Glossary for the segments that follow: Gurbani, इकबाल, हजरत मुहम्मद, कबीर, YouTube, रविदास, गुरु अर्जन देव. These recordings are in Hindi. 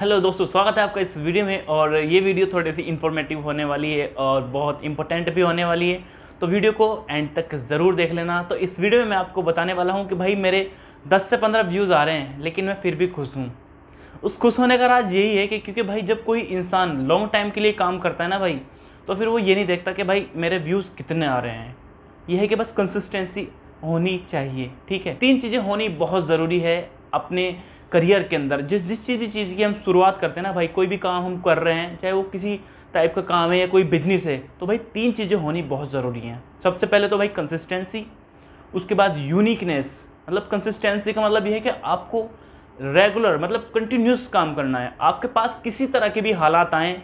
हेलो दोस्तों, स्वागत है आपका इस वीडियो में। और ये वीडियो थोड़ी सी इन्फॉर्मेटिव होने वाली है और बहुत इंपॉर्टेंट भी होने वाली है, तो वीडियो को एंड तक ज़रूर देख लेना। तो इस वीडियो में मैं आपको बताने वाला हूँ कि भाई मेरे 10 से 15 व्यूज़ आ रहे हैं, लेकिन मैं फिर भी खुश हूँ। उस खुश होने का राज यही है कि क्योंकि भाई जब कोई इंसान लॉन्ग टाइम के लिए काम करता है ना भाई, तो फिर वो ये नहीं देखता कि भाई मेरे व्यूज़ कितने आ रहे हैं। यह है कि बस कंसिस्टेंसी होनी चाहिए, ठीक है। 3 चीज़ें होनी बहुत ज़रूरी है अपने करियर के अंदर। जिस चीज़ की हम शुरुआत करते हैं ना भाई, कोई भी काम हम कर रहे हैं, चाहे वो किसी टाइप का काम है या कोई बिजनेस है, तो भाई 3 चीज़ें होनी बहुत ज़रूरी हैं। सबसे पहले तो भाई कंसिस्टेंसी, उसके बाद यूनिकनेस। मतलब कंसिस्टेंसी का मतलब ये है कि आपको रेगुलर मतलब कंटिन्यूस काम करना है। आपके पास किसी तरह के भी हालात आएँ,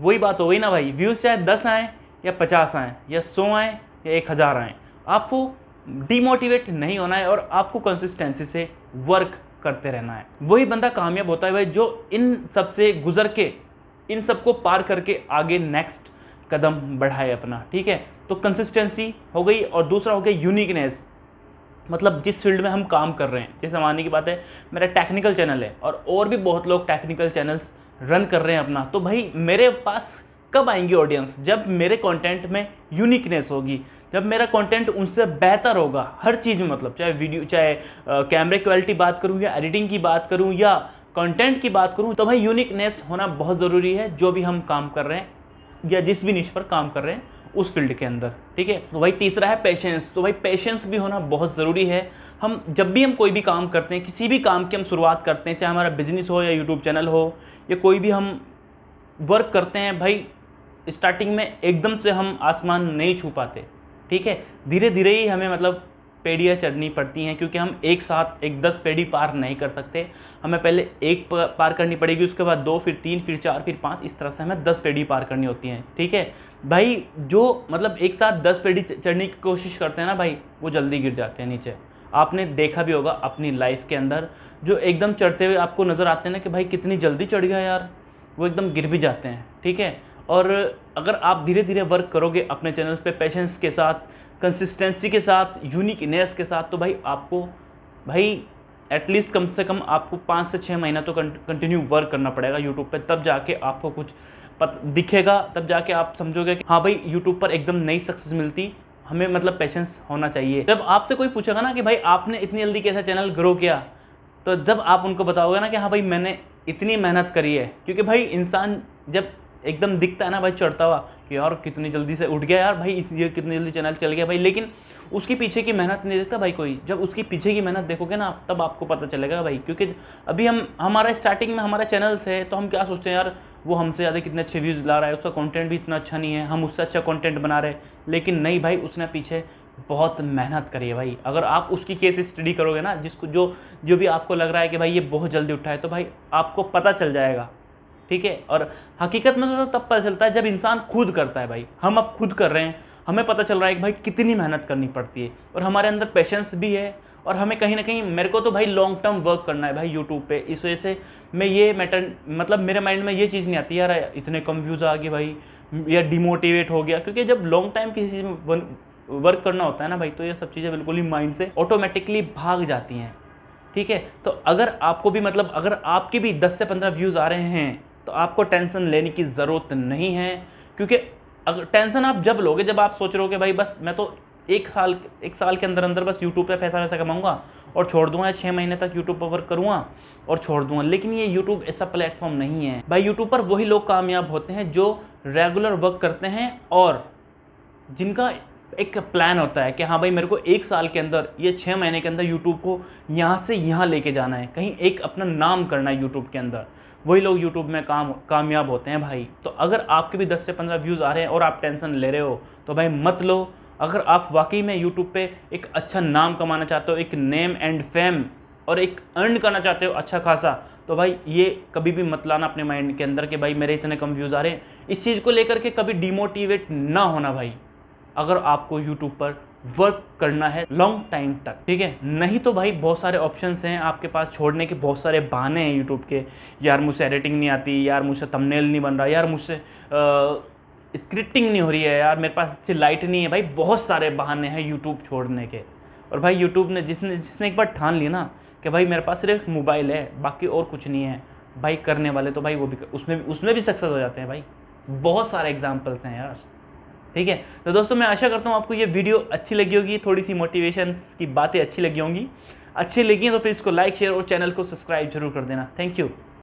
वही बात हो गई ना भाई, व्यूज़ चाहे 10 आएँ या 50 आएँ या 100 आएँ या 1000 आएँ, आपको डिमोटिवेट नहीं होना है और आपको कंसिस्टेंसी से वर्क करते रहना है। वही बंदा कामयाब होता है भाई जो इन सब से गुजर के, इन सब को पार करके आगे नेक्स्ट कदम बढ़ाए अपना, ठीक है। तो कंसिस्टेंसी हो गई और दूसरा हो गया यूनिकनेस। मतलब जिस फील्ड में हम काम कर रहे हैं, जैसे मानने की बात है मेरा टेक्निकल चैनल है और भी बहुत लोग टेक्निकल चैनल्स रन कर रहे हैं अपना, तो भाई मेरे पास कब आएंगी ऑडियंस? जब मेरे कंटेंट में यूनिकनेस होगी, जब मेरा कंटेंट उनसे बेहतर होगा हर चीज़ में। मतलब चाहे वीडियो, चाहे कैमरे क्वालिटी बात करूं या एडिटिंग की बात करूं या कंटेंट की बात करूं, तो भाई यूनिकनेस होना बहुत ज़रूरी है जो भी हम काम कर रहे हैं या जिस भी निश पर काम कर रहे हैं उस फील्ड के अंदर, ठीक है। तो भाई तीसरा है पेशेंस। तो भाई पेशेंस भी होना बहुत ज़रूरी है। हम जब भी हम कोई भी काम करते हैं, किसी भी काम की हम शुरुआत करते हैं, चाहे हमारा बिजनेस हो या यूट्यूब चैनल हो या कोई भी हम वर्क करते हैं, भाई स्टार्टिंग में एकदम से हम आसमान नहीं छू पाते, ठीक है। धीरे धीरे ही हमें मतलब पेड़ियाँ चढ़नी पड़ती हैं, क्योंकि हम एक साथ 10 पेड़ी पार नहीं कर सकते। हमें पहले एक पार करनी पड़ेगी, उसके बाद 2, फिर 3, फिर 4, फिर 5, इस तरह से हमें 10 पेड़ी पार करनी होती हैं, ठीक है भाई। जो मतलब एक साथ 10 पेड़ी चढ़ने की कोशिश करते हैं ना भाई, वो जल्दी गिर जाते हैं नीचे। आपने देखा भी होगा अपनी लाइफ के अंदर, जो एकदम चढ़ते हुए आपको नज़र आते हैं ना कि भाई कितनी जल्दी चढ़ गया यार, वो एकदम गिर भी जाते हैं, ठीक है। और अगर आप धीरे धीरे वर्क करोगे अपने चैनल पे पेशेंस के साथ, कंसिस्टेंसी के साथ, यूनिकनेस के साथ, तो भाई आपको भाई एटलीस्ट कम से कम आपको 5 से 6 महीना तो कंटिन्यू वर्क करना पड़ेगा यूट्यूब पे। तब जाके आपको कुछ दिखेगा, तब जाके आप समझोगे कि हाँ भाई यूट्यूब पर एकदम नई सक्सेस मिलती। हमें मतलब पेशेंस होना चाहिए। जब आपसे कोई पूछेगा ना कि भाई आपने इतनी जल्दी कैसा चैनल ग्रो किया, तो जब आप उनको बताओगे ना कि हाँ भाई मैंने इतनी मेहनत करी है, क्योंकि भाई इंसान जब एकदम दिखता है ना भाई चढ़ता हुआ कि यार कितनी जल्दी से उठ गया यार भाई, इसलिए कितनी जल्दी चैनल चल गया भाई, लेकिन उसके पीछे की मेहनत नहीं देखता भाई कोई। जब उसके पीछे की मेहनत देखोगे ना तब आपको पता चलेगा भाई, क्योंकि अभी हमारा स्टार्टिंग में हमारा चैनल्स है, तो हम क्या सोचते हैं यार वो हमसे ज़्यादा कितने अच्छे व्यूज़ ला रहा है, उसका कॉन्टेंट भी इतना अच्छा नहीं है, हम उससे अच्छा कॉन्टेंट बना रहे हैं। लेकिन नहीं भाई, उसने पीछे बहुत मेहनत करी है भाई। अगर आप उसकी केस स्टडी करोगे ना, जिसको जो भी आपको लग रहा है कि भाई ये बहुत जल्दी उठा है, तो भाई आपको पता चल जाएगा, ठीक है। और हकीकत में तो तब पता चलता है जब इंसान खुद करता है भाई। हम अब खुद कर रहे हैं, हमें पता चल रहा है कि भाई कितनी मेहनत करनी पड़ती है और हमारे अंदर पेशेंस भी है। और हमें कहीं ना कहीं, मेरे को तो भाई लॉन्ग टर्म वर्क करना है भाई यूट्यूब पे, इस वजह से मैं ये मैटर मतलब मेरे माइंड में ये चीज़ नहीं आती यार इतने कम व्यूज़ आ गए भाई या डिमोटिवेट हो गया, क्योंकि जब लॉन्ग टाइम किसी चीज़ में वर्क करना होता है ना भाई, तो ये सब चीज़ें बिल्कुल ही माइंड से ऑटोमेटिकली भाग जाती हैं, ठीक है। तो अगर आपको भी मतलब अगर आपके भी 10 से 15 व्यूज़ आ रहे हैं, तो आपको टेंशन लेने की ज़रूरत नहीं है। क्योंकि अगर टेंशन आप जब लोगे जब आप सोच रहे हो कि भाई बस मैं तो एक साल के अंदर अंदर बस यूट्यूब पे पैसा वैसा कमाऊँगा और छोड़ दूँगा, 6 महीने तक यूट्यूब पर वर्क करूँगा और छोड़ दूँगा। लेकिन ये यूट्यूब ऐसा प्लेटफॉर्म नहीं है भाई। यूट्यूब पर वही लोग कामयाब होते हैं जो रेगुलर वर्क करते हैं और जिनका एक प्लान होता है कि हाँ भाई मेरे को एक साल के अंदर या 6 महीने के अंदर यूट्यूब को यहाँ से यहाँ लेके जाना है, कहीं एक अपना नाम करना है यूट्यूब के अंदर। वही लोग यूट्यूब में कामयाब होते हैं भाई। तो अगर आपके भी 10 से 15 व्यूज़ आ रहे हैं और आप टेंशन ले रहे हो, तो भाई मत लो। अगर आप वाकई में यूट्यूब पे एक अच्छा नाम कमाना चाहते हो, एक नेम एंड फेम, और एक अर्न करना चाहते हो अच्छा खासा, तो भाई ये कभी भी मत लाना अपने माइंड के अंदर कि भाई मेरे इतने कम व्यूज़ आ रहे हैं। इस चीज़ को लेकर के कभी डिमोटिवेट ना होना भाई, अगर आपको YouTube पर वर्क करना है लॉन्ग टाइम तक, ठीक है। नहीं तो भाई बहुत सारे ऑप्शंस हैं आपके पास, छोड़ने के बहुत सारे बहाने हैं YouTube के। यार मुझसे एडिटिंग नहीं आती, यार मुझसे थंबनेल नहीं बन रहा, यार मुझसे स्क्रिप्टिंग नहीं हो रही है, यार मेरे पास अच्छी लाइट नहीं है। भाई बहुत सारे बहाने हैं YouTube छोड़ने के। और भाई यूट्यूब ने जिसने एक बार ठान लिया ना कि भाई मेरे पास सिर्फ मोबाइल है, बाकी और कुछ नहीं है, भाई करने वाले तो भाई वो भी उसमें भी सक्सेस हो जाते हैं भाई। बहुत सारे एग्जाम्पल्स हैं यार। ठीक है तो दोस्तों मैं आशा करता हूँ आपको ये वीडियो अच्छी लगी होगी, थोड़ी सी मोटिवेशन की बातें अच्छी लगी होंगी। अच्छी लगी तो प्लीज़ इसको लाइक शेयर और चैनल को सब्सक्राइब जरूर कर देना। Thank you.